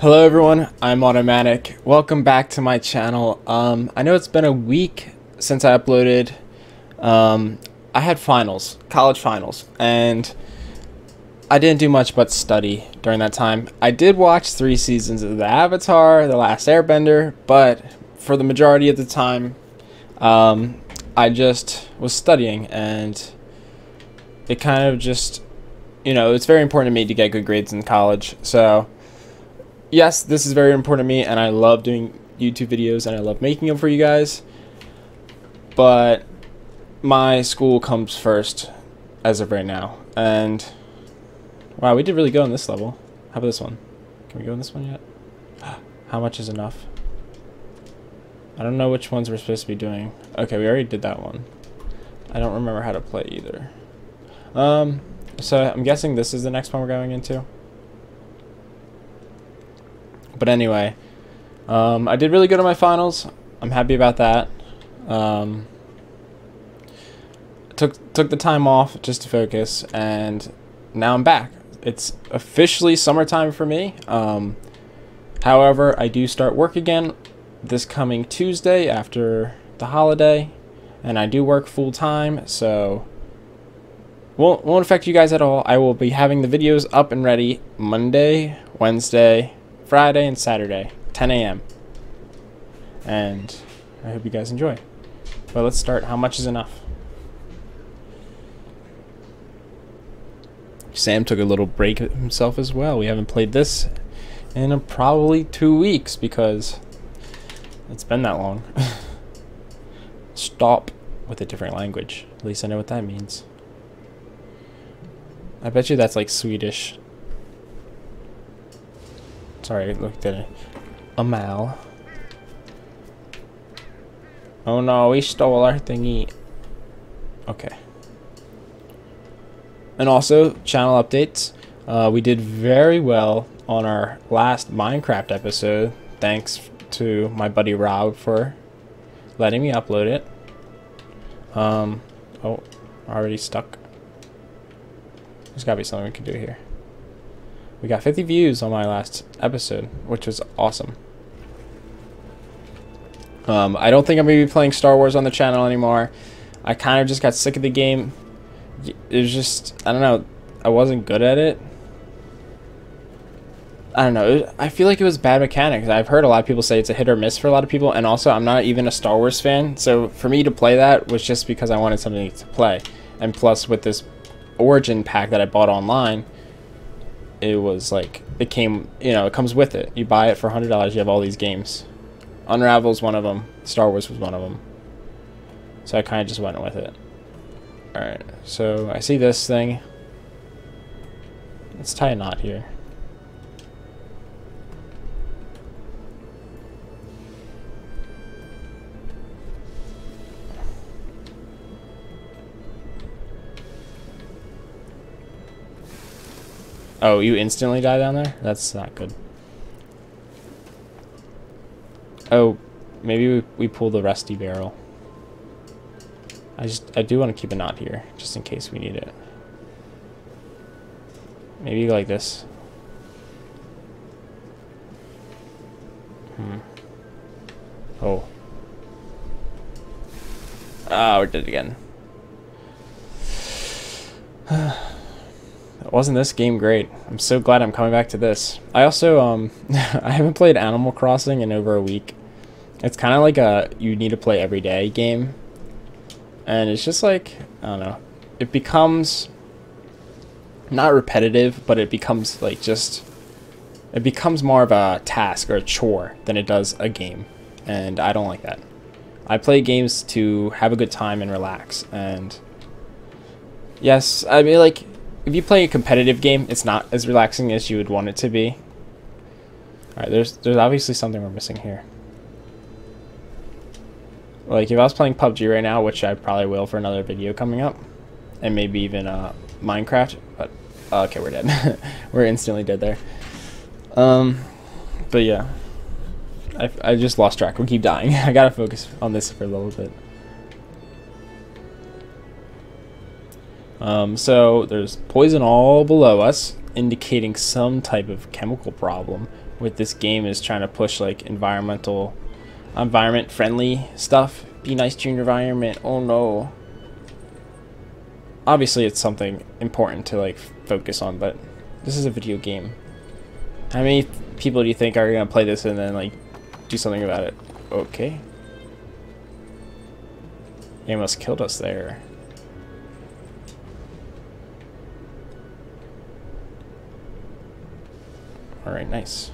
Hello everyone, I'm AutoMattack. Welcome back to my channel. I know it's been a week since I uploaded. I had finals, college finals, and I didn't do much but study during that time. I did watch 3 seasons of The Avatar, The Last Airbender, but for the majority of the time, I just was studying, and it kind of just, you know, it's very important to me to get good grades in college, so yes, this is very important to me, and I love doing YouTube videos, and I love making them for you guys, but my school comes first as of right now. And wow, we did really good on this level. How about this one? Can we go on this one yet? How much is enough? I don't know which ones we're supposed to be doing. Okay, we already did that one. I don't remember how to play either. So I'm guessing this is the next one we're going into. But anyway, I did really good on my finals. I'm happy about that. Took the time off just to focus, and now I'm back. It's officially summertime for me. However, I do start work again this coming Tuesday after the holiday, and I do work full time, so won't affect you guys at all. I will be having the videos up and ready Monday, Wednesday, Friday, and Saturday, 10 a.m. and I hope you guys enjoy. But let's start. How much is enough? Sam took a little break himself as well. We haven't played this in probably 2 weeks because it's been that long. Stop with a different language. At least I know what that means. I bet you that's like Swedish. Sorry, I looked at a mal. Oh no, he stole our thingy. Okay. And also, channel updates. We did very well on our last Minecraft episode. Thanks to my buddy Rob for letting me upload it. Oh, already stuck. There's gotta be something we can do here. We got 50 views on my last episode, which was awesome. I don't think I'm going to be playing Star Wars on the channel anymore. I kind of just got sick of the game. It was just, I don't know, I wasn't good at it. I don't know, I feel like it was bad mechanics. I've heard a lot of people say it's a hit or miss for a lot of people, and also I'm not even a Star Wars fan, so for me to play that was just because I wanted something to play. And plus with this Origin pack that I bought online, it was like, it came, you know, it comes with it. You buy it for $100, you have all these games. Unravel's one of them. Star Wars was one of them. So I kind of just went with it. Alright, so I see this thing. Let's tie a knot here. Oh, you instantly die down there? That's not good. Oh, maybe we pull the rusty barrel. I do want to keep a knot here, just in case we need it. Maybe like this. Oh. Ah, we're dead again. Wasn't this game great? I'm so glad I'm coming back to this. I also, I haven't played Animal Crossing in over a week. It's kind of like a you need to play every day game. And it's just like, I don't know, it becomes not repetitive, but it becomes like just, it becomes more of a task or a chore than it does a game. And I don't like that. I play games to have a good time and relax. And yes, I mean, like, if you play a competitive game, it's not as relaxing as you would want it to be. Alright, there's obviously something we're missing here. Like, if I was playing PUBG right now, which I probably will for another video coming up, and maybe even Minecraft, but okay, we're dead. We're instantly dead there. But yeah, I just lost track. We keep dying. I gotta focus on this for a little bit. So there's poison all below us, indicating some type of chemical problem. with this game is trying to push like environment friendly stuff. Be nice to your environment. Oh no. Obviously it's something important to like focus on, but this is a video game. How many people do you think are gonna play this and then like do something about it? Okay. They almost killed us there. Alright, nice.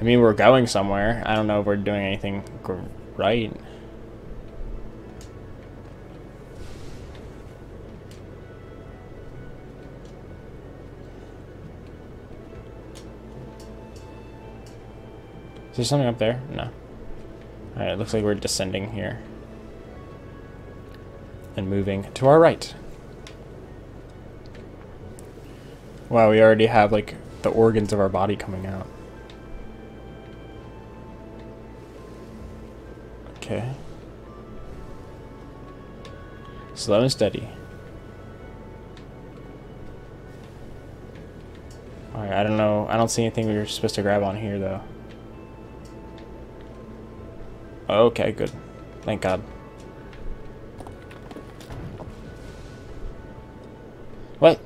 I mean, we're going somewhere. I don't know if we're doing anything right. Is there something up there? No. Alright, it looks like we're descending here. And moving to our right. Wow, we already have like the organs of our body coming out. Okay. Slow and steady. Alright, I don't know. I don't see anything we were supposed to grab on here though. Okay, good. Thank God. What?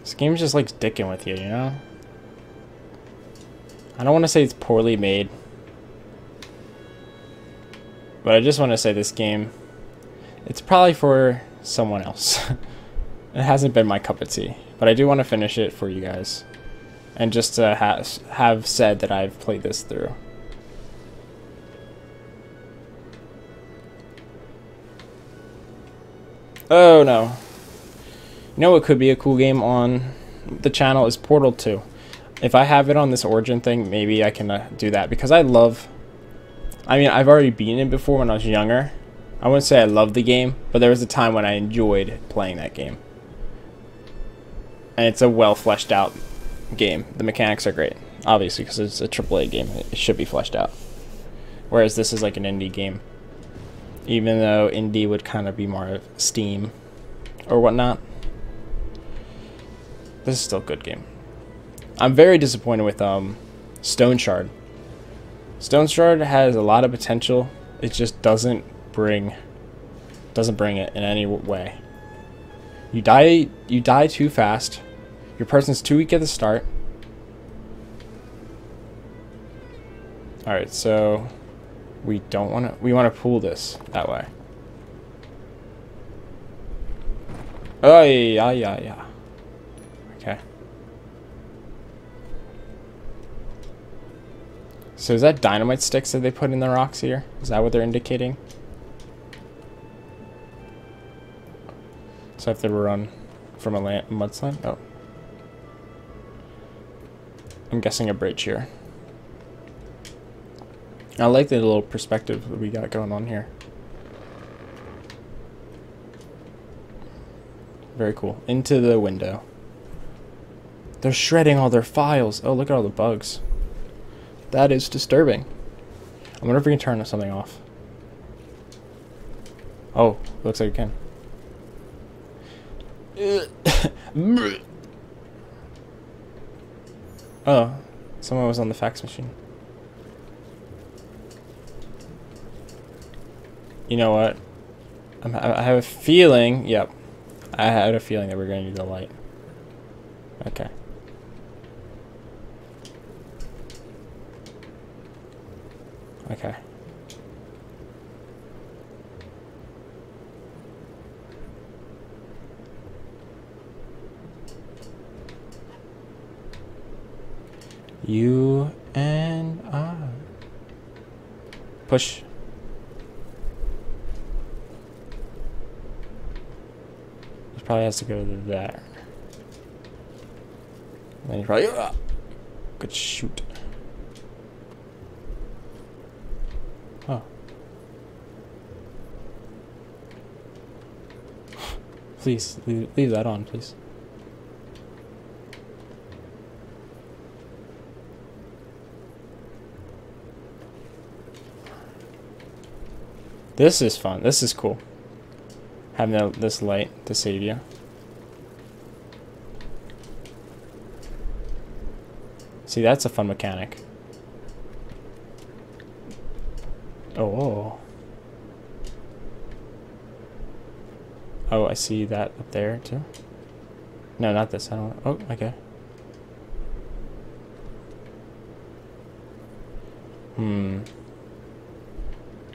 This game's just like dicking with you, you know? I don't want to say it's poorly made, but I just want to say this game, it's probably for someone else. It hasn't been my cup of tea, but I do want to finish it for you guys. And just to have said that I've played this through. Oh no. You know what could be a cool game on the channel is Portal 2. If I have it on this Origin thing, maybe I can do that. Because I mean, I've already beaten it before when I was younger. I wouldn't say I loved the game, but there was a time when I enjoyed playing that game. And it's a well fleshed out game. The mechanics are great, obviously, because it's a AAA game. It should be fleshed out. Whereas this is like an indie game. Even though indie would kind of be more of Steam or whatnot. This is still a good game. I'm very disappointed with Stone Shard. Stone Shard has a lot of potential. It just doesn't bring it in any way. You die too fast. Your person's too weak at the start. Alright, so we don't want to... We want to pull this that way. Oh, yeah. Okay. So is that dynamite sticks that they put in the rocks here? Is that what they're indicating? So I have to run from a mudslide? Oh. I'm guessing a bridge here. I like the little perspective that we got going on here. Very cool. Into the window. They're shredding all their files. Oh, look at all the bugs. That is disturbing. I wonder if we can turn something off. Oh, looks like we can. Oh, someone was on the fax machine. You know what? I have a feeling. Yep. I had a feeling that we're going to need the light. Okay. Okay. You and I. Push. This probably has to go to there. And then you probably could shoot. Huh. Please leave that on, please. This is fun. This is cool. Having this light to save you. See, that's a fun mechanic. Oh. Oh, I see that up there too. No, not this. I don't. Oh, okay. Hmm.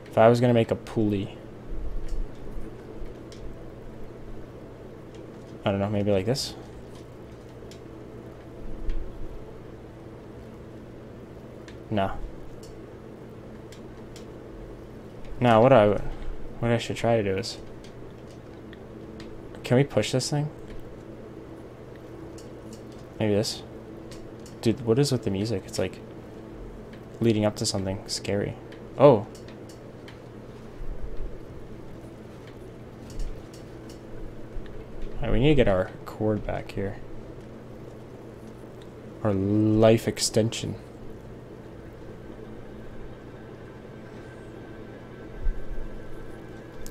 If I was gonna make a pulley, I don't know, maybe like this. No. No, what I should try to do is, can we push this thing? Maybe this. Dude, what is with the music? It's like leading up to something scary. Oh. Alright, we need to get our cord back here. Our life extension.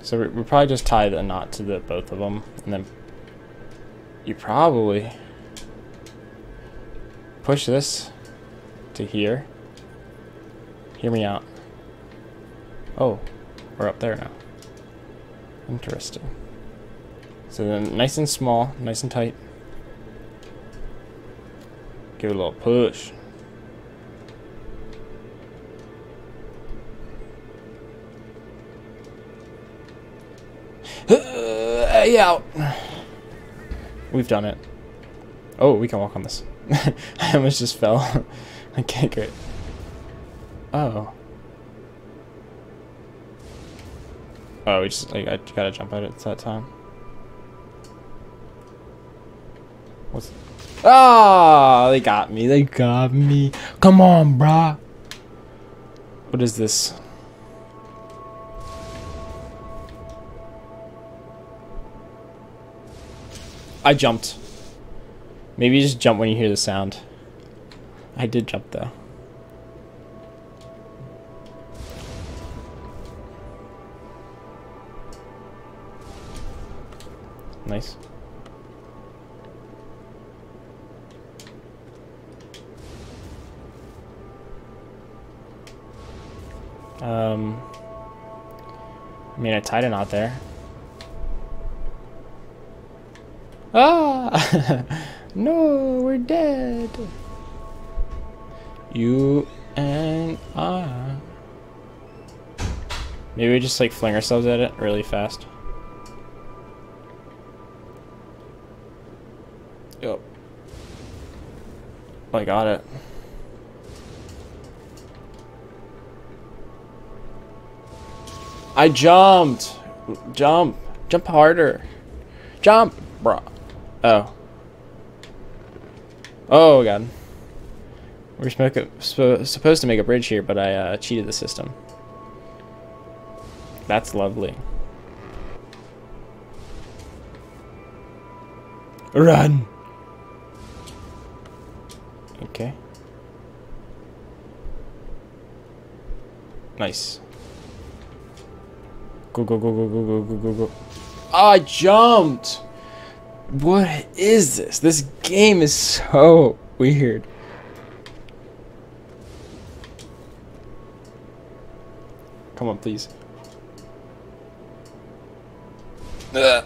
So we'll probably just tie the knot to the both of them, and then you probably push this to here. Hear me out. Oh, we're up there now. Interesting. So then nice and small, nice and tight. Give it a little push. Hey, out. We've done it. Oh, we can walk on this. I almost just fell. Okay, great. Oh. Oh, we just, like, I gotta jump at it that time. What's... Oh, they got me. They got me. Come on, brah. What is this? I jumped. Maybe you just jump when you hear the sound. I did jump, though. Nice. I mean, I tied a knot there. Ah! No, we're dead. You and I. Maybe we just like fling ourselves at it really fast. Yep. I got it. I jumped. Jump. Jump harder. Jump, bro. Oh. Oh god. We're supposed to make a bridge here, but I cheated the system. That's lovely. Run. Okay. Nice. Go, go, go, go, go, go, go, go, go. I jumped! What is this? This game is so weird. Come on, please. Ugh.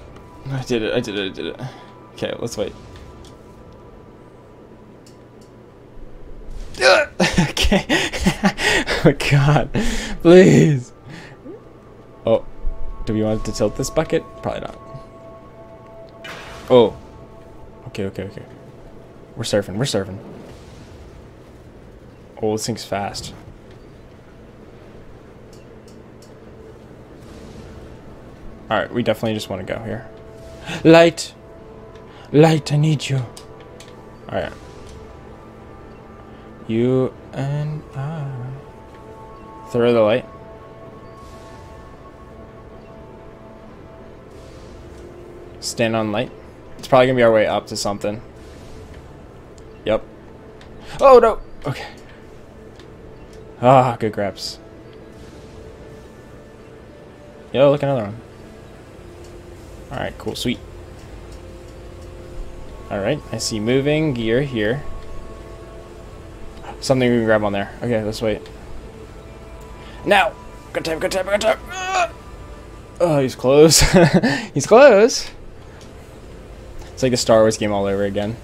I did it, I did it, I did it. Okay, let's wait. Ugh. Okay. Oh, God. Please. Oh. Do we want to tilt this bucket? Probably not. Oh. Okay, okay, okay. We're surfing, we're surfing. Oh, this thing's fast. Alright, we definitely just want to go here. Light! Light, I need you. Alright. You and I. Throw the light. Stand on light. It's probably gonna be our way up to something. Yep. Oh no! Okay. Ah, good grabs. Yo, look, another one. Alright, cool, sweet. Alright, I see moving gear here. something we can grab on there. Okay, let's wait. Now! Good time, good time, good time! Oh, he's close. He's close! It's like a Star Wars game all over again.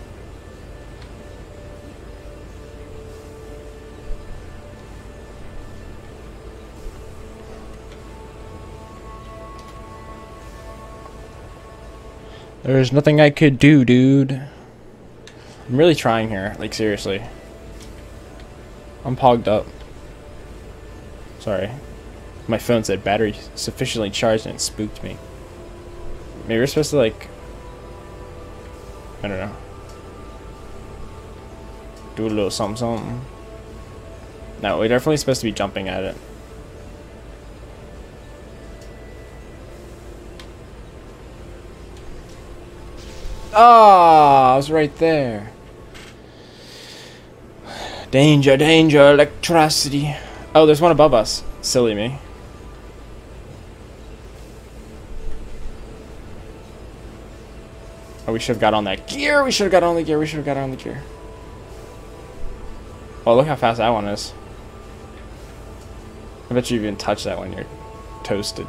There's nothing I could do, dude. I'm really trying here, like seriously. I'm pogged up. Sorry. My phone said battery sufficiently charged and it spooked me. Maybe we're supposed to like... I don't know. Do a little something something. No, we're definitely supposed to be jumping at it. Ah, oh, I was right there. Danger, danger, electricity. Oh, there's one above us. Silly me. Oh, we should have got on that gear. We should have got on the gear. We should have got on the gear. Oh, look how fast that one is. I bet you even touch that one, you're toasted.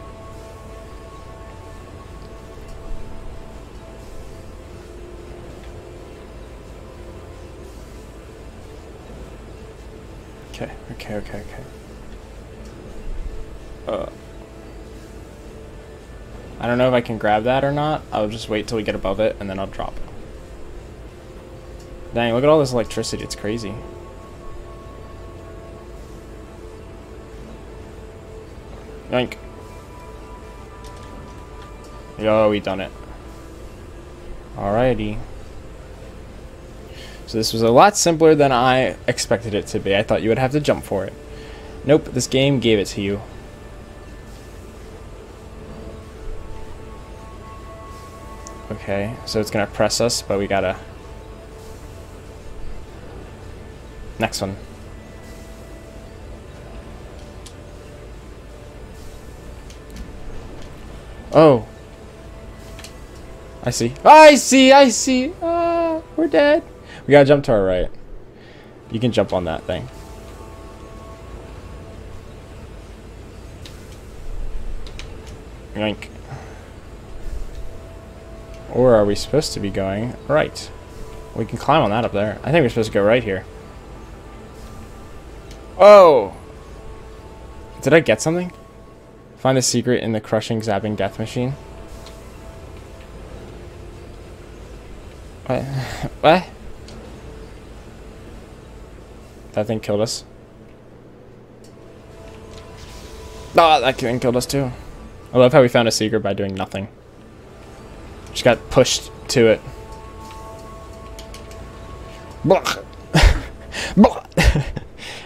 Okay, okay, okay, okay. I don't know if I can grab that or not. I'll just wait till we get above it and then I'll drop it. Dang, look at all this electricity. It's crazy. Yoink. Yo, we done it. Alrighty. So this was a lot simpler than I expected it to be. I thought you would have to jump for it. Nope, this game gave it to you. Okay, so it's gonna press us, but we gotta... Next one. Oh. I see. I see, I see! Ah, we're dead. We gotta jump to our right. You can jump on that thing. Yoink. Or are we supposed to be going right? We can climb on that up there. I think we're supposed to go right here. Oh! Did I get something? Find the secret in the crushing, zapping death machine. What? What? That thing killed us. Ah, that thing killed us too. I love how we found a secret by doing nothing. Just got pushed to it.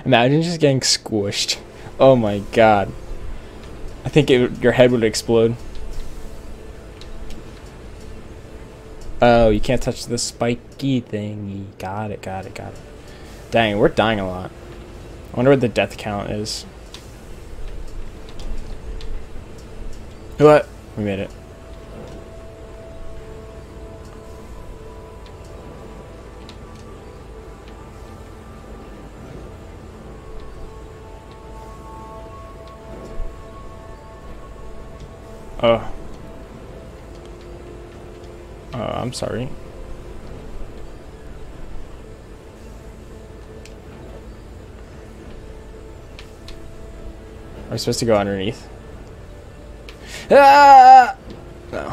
Imagine just getting squished. Oh my god. I think your head would explode. Oh, you can't touch the spiky thingy. Got it, got it, got it. Dang, we're dying a lot. I wonder what the death count is. What? We made it. Oh. Oh, I'm sorry. Are we supposed to go underneath? Ah! No.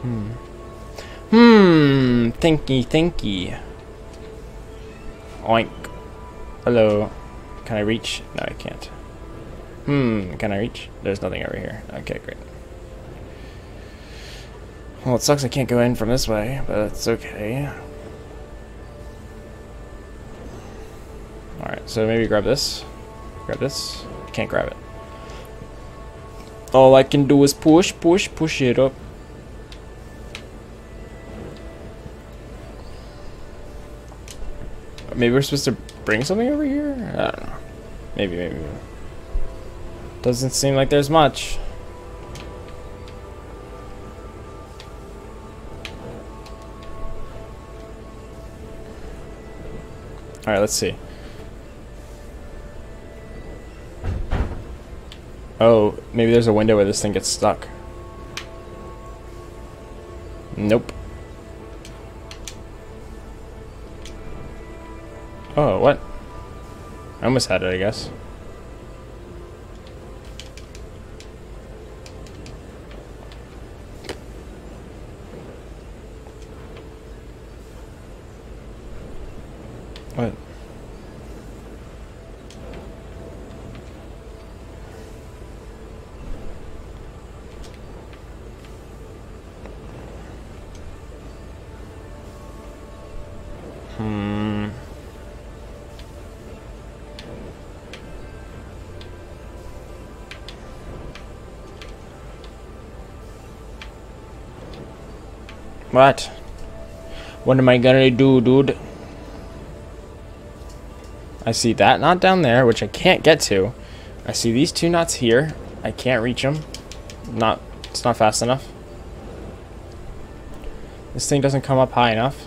Hmm. Hmm. Thinky, thinky. Oink. Hello. Can I reach? No, I can't. Hmm. Can I reach? There's nothing over here. Okay, great. Well, it sucks I can't go in from this way, but it's okay. Alright, so maybe grab this. Grab this. Can't grab it. All I can do is push, push, push it up. Maybe we're supposed to bring something over here? I don't know. Maybe, maybe. Doesn't seem like there's much. All right, let's see. Oh, maybe there's a window where this thing gets stuck. Nope. Oh, what? I almost had it, I guess. What? What? What am I gonna do, dude? I see that knot down there, which I can't get to. I see these two knots here. I can't reach them. It's not fast enough. This thing doesn't come up high enough.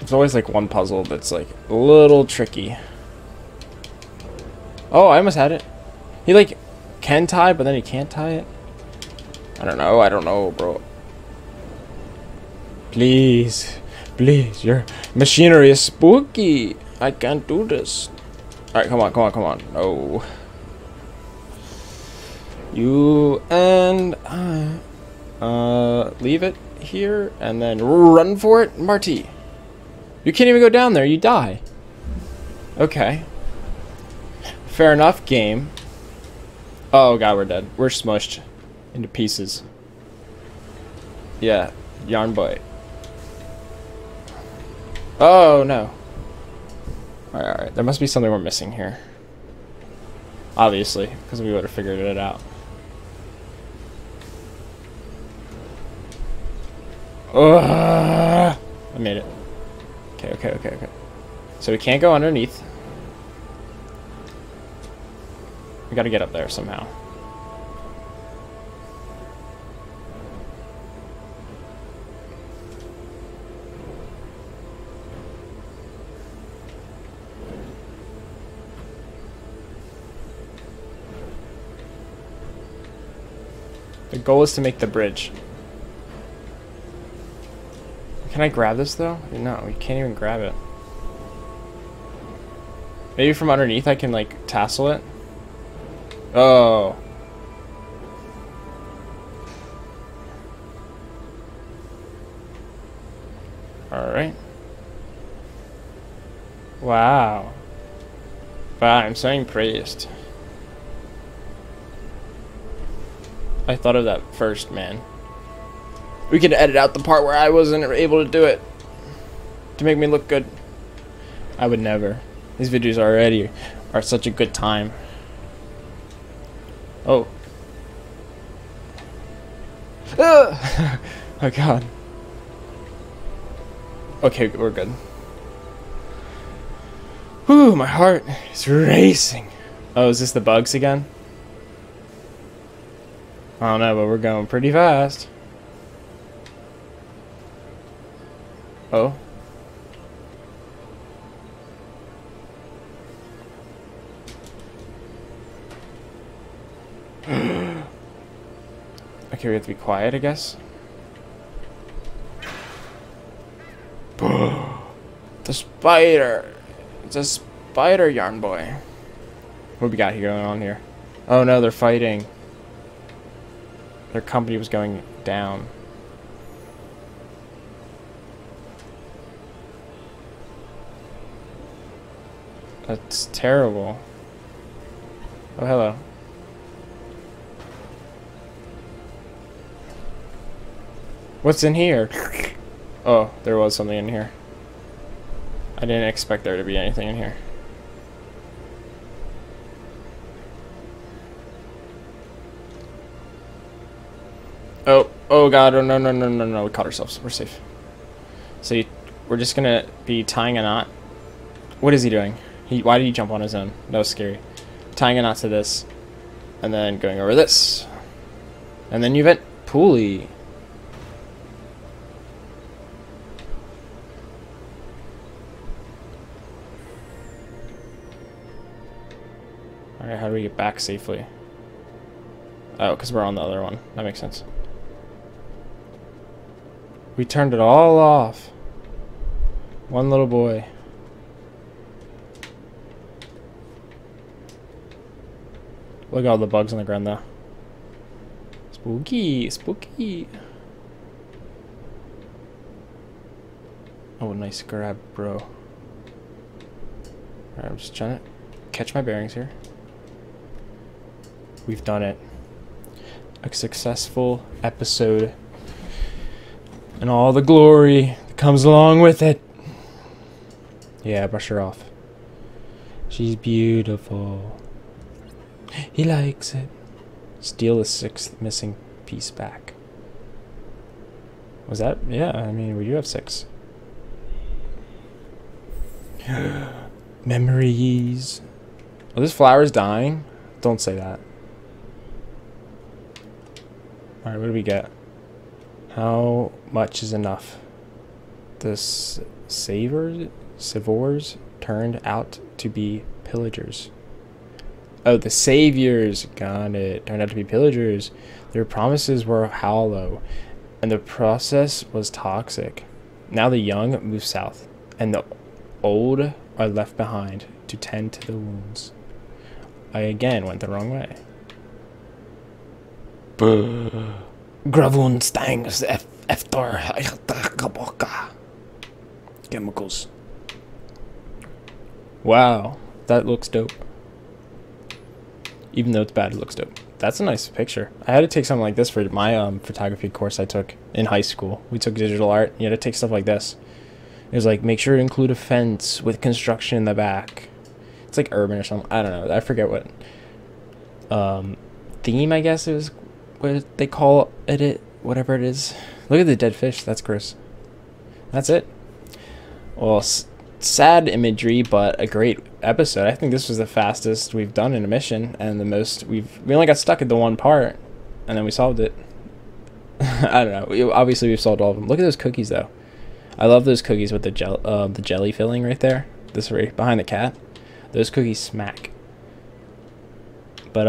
There's always like one puzzle that's like a little tricky. Oh, I almost had it. He like can tie, but then he can't tie it. I don't know, bro. Please, please, your machinery is spooky. I can't do this. All right, come on, come on, come on. No. You and I. Leave it here and then run for it, Marty. You can't even go down there, you die. Okay. Fair enough, game. Oh God, we're dead. We're smushed into pieces. Yeah, yarn boy. Oh no. Alright, alright. There must be something we're missing here. Obviously, because we would have figured it out. Ugh! I made it. Okay, okay, okay, okay. So we can't go underneath. We gotta get up there somehow. The goal is to make the bridge. Can I grab this though? No, you can't even grab it. Maybe from underneath I can like tassel it. Oh. Alright. Wow. Wow, I'm so impressed. I thought of that first, man. We could edit out the part where I wasn't able to do it to make me look good. I would never. These videos already are such a good time. Oh. Ah! Oh God. Okay, we're good. Whew, my heart is racing. Oh, is this the bugs again? I don't know, but we're going pretty fast. Oh. Okay, we have to be quiet, I guess. The spider! It's a spider, yarn boy. What we got here going on here? Oh no, they're fighting. Their company was going down. That's terrible. Oh, hello. What's in here? Oh, there was something in here. I didn't expect there to be anything in here. Oh, oh God, oh no, no, no, no, no, we caught ourselves, we're safe. So we're just gonna be tying a knot. What is he doing? Why did he jump on his own? That was scary. Tying a knot to this, and then going over this. And then you vent pulley. Alright, how do we get back safely? Oh, because we're on the other one. That makes sense. We turned it all off. One little boy. Look at all the bugs on the ground, though. Spooky, spooky. Oh, nice grab, bro. Alright, I'm just trying to catch my bearings here. We've done it. A successful episode. And all the glory that comes along with it. Yeah, brush her off. She's beautiful. He likes it. Steal the 6th missing piece back. Was that? Yeah, I mean, we do have 6. Memories. Oh, this flower's dying? Don't say that. Alright, what do we get? How much is enough? This Savors turned out to be pillagers. Oh, the saviors, got it, turned out to be pillagers. Their promises were hollow, and the process was toxic. Now the young move south, and the old are left behind to tend to the wounds. I again went the wrong way. Gravunstangs after chemicals. Wow, that looks dope. Even though it's bad, it looks dope. That's a nice picture. I had to take something like this for my photography course I took in high school. We took digital art. You had to take stuff like this. It was like, make sure to include a fence with construction in the back. It's like urban or something. I don't know. I forget what theme, I guess it was, what they call it, whatever it is. Look at the dead fish. That's gross. That's it. Well, sad imagery, but a great episode. I think this was the fastest we've done in a mission, and the most we only got stuck at the one part, and then we solved it. I don't know. Obviously, we've solved all of them. Look at those cookies, though. I love those cookies with the jelly filling right there. This right behind the cat. Those cookies smack. But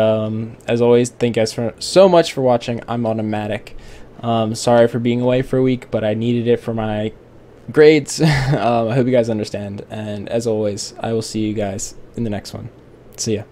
as always, thank you guys so much for watching. I'm AutoMattack. Sorry for being away for a week, but I needed it for my grades. I hope you guys understand. And as always, I will see you guys in the next one. See ya.